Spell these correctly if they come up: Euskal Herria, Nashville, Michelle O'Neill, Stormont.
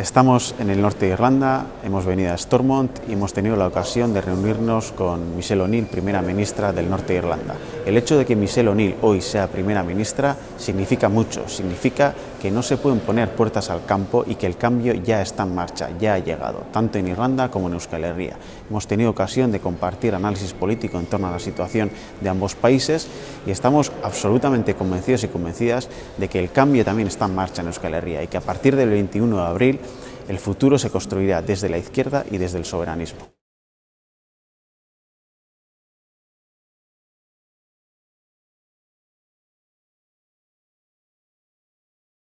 Estamos en el norte de Irlanda, hemos venido a Stormont y hemos tenido la ocasión de reunirnos con Michelle O'Neill, primera ministra del norte de Irlanda. El hecho de que Michelle O'Neill hoy sea primera ministra significa mucho, significa que no se pueden poner puertas al campo y que el cambio ya está en marcha, ya ha llegado, tanto en Irlanda como en Euskal Herria. Hemos tenido ocasión de compartir análisis político en torno a la situación de ambos países y estamos absolutamente convencidos y convencidas de que el cambio también está en marcha en Euskal Herria y que a partir del 21 de abril el futuro se construirá desde la izquierda y desde el soberanismo.